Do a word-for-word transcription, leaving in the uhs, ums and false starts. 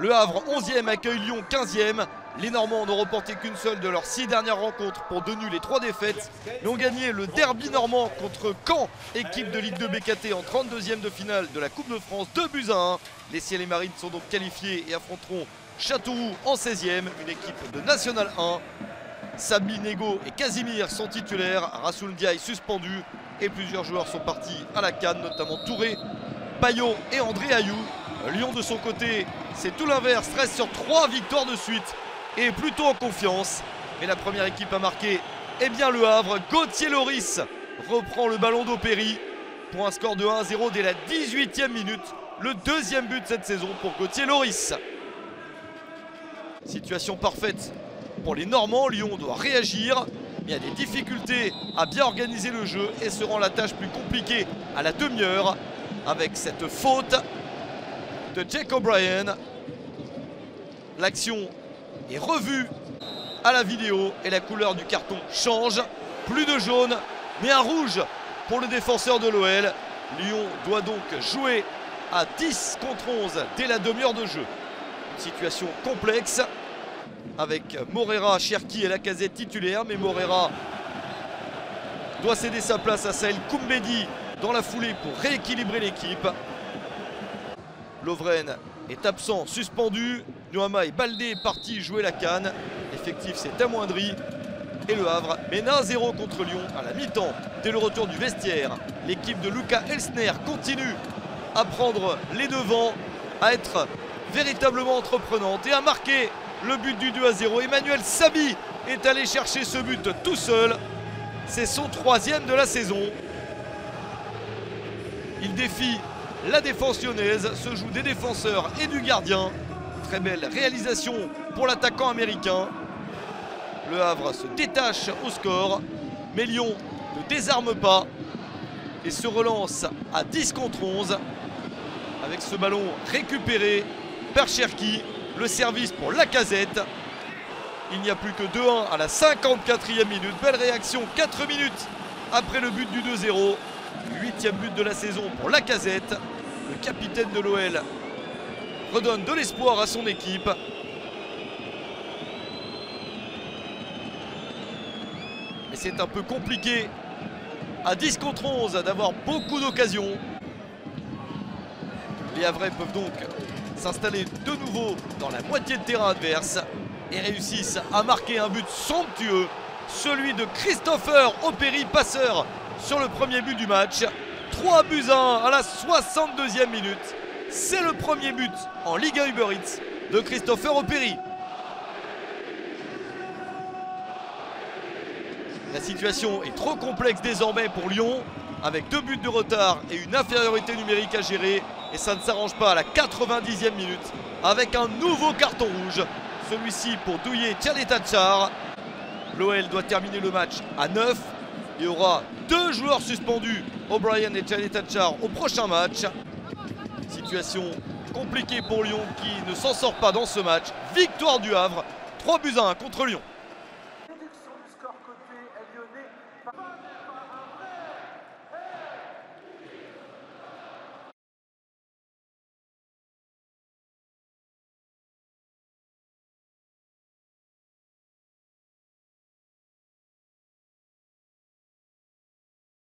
Le Havre onzième accueille Lyon quinzième. Les Normands n'ont remporté qu'une seule de leurs six dernières rencontres pour deux nuls et trois défaites, mais ont gagné le derby normand contre Caen, équipe de Ligue deux B K T en trente-deuxième de finale de la Coupe de France, deux buts à un. Les Ciels et Marines sont donc qualifiés et affronteront Châteauroux en seizième, une équipe de National un. Sabine Nego et Casimir sont titulaires, Rasoul Ndiaye suspendu et plusieurs joueurs sont partis à la Cannes, notamment Touré, Payot et André Ayou. Lyon de son côté, c'est tout l'inverse, treize sur trois victoires de suite et plutôt en confiance. Mais la première équipe à marquer, eh bien Le Havre. Gauthier-Loris reprend le ballon d'Opéri pour un score de un à zéro dès la dix-huitième minute. Le deuxième but cette saison pour Gauthier-Loris. Situation parfaite pour les Normands. Lyon doit réagir, mais il y a des difficultés à bien organiser le jeu et se rend la tâche plus compliquée à la demi-heure avec cette faute de Jake O'Brien. L'action est revue à la vidéo et la couleur du carton change. Plus de jaune, mais un rouge pour le défenseur de l'O L. Lyon doit donc jouer à dix contre onze dès la demi-heure de jeu. Une situation complexe avec Moreira, Cherki et Lacazette titulaires, mais Moreira doit céder sa place à Saël Koumbedi dans la foulée pour rééquilibrer l'équipe. Lovren est absent, suspendu. Nouama et Baldé est parti jouer la Cannes. L'effectif s'est amoindri et Le Havre mène un à zéro contre Lyon à la mi-temps. Dès le retour du vestiaire, l'équipe de Luca Elsner continue à prendre les devants, à être véritablement entreprenante et à marquer le but du deux à zéro. Emmanuel Sabi est allé chercher ce but tout seul. C'est son troisième de la saison. Il défie la défense lyonnaise, se joue des défenseurs et du gardien. Très belle réalisation pour l'attaquant américain. Le Havre se détache au score, mais Lyon ne désarme pas et se relance à dix contre onze. Avec ce ballon récupéré par Cherki, le service pour Lacazette. Il n'y a plus que deux à un à la cinquante-quatrième minute. Belle réaction, quatre minutes après le but du deux à zéro. huitième but de la saison pour Lacazette. Le capitaine de l'O L redonne de l'espoir à son équipe. Mais c'est un peu compliqué à dix contre onze d'avoir beaucoup d'occasions. Les Havrais peuvent donc s'installer de nouveau dans la moitié de terrain adverse et réussissent à marquer un but somptueux, celui de Christopher Opéri, passeur sur le premier but du match. trois buts à un à la soixante-deuxième minute. C'est le premier but en Ligue un Uber Eats de Christopher Opéri. La situation est trop complexe désormais pour Lyon, avec deux buts de retard et une infériorité numérique à gérer. Et ça ne s'arrange pas à la quatre-vingt-dixième minute, avec un nouveau carton rouge, celui-ci pour Duje Caleta-Car. L'O L doit terminer le match à neuf. Il y aura deux joueurs suspendus, O'Brien et Caleta-Car, au prochain match. Situation compliquée pour Lyon qui ne s'en sort pas dans ce match. Victoire du Havre, trois buts à un contre Lyon.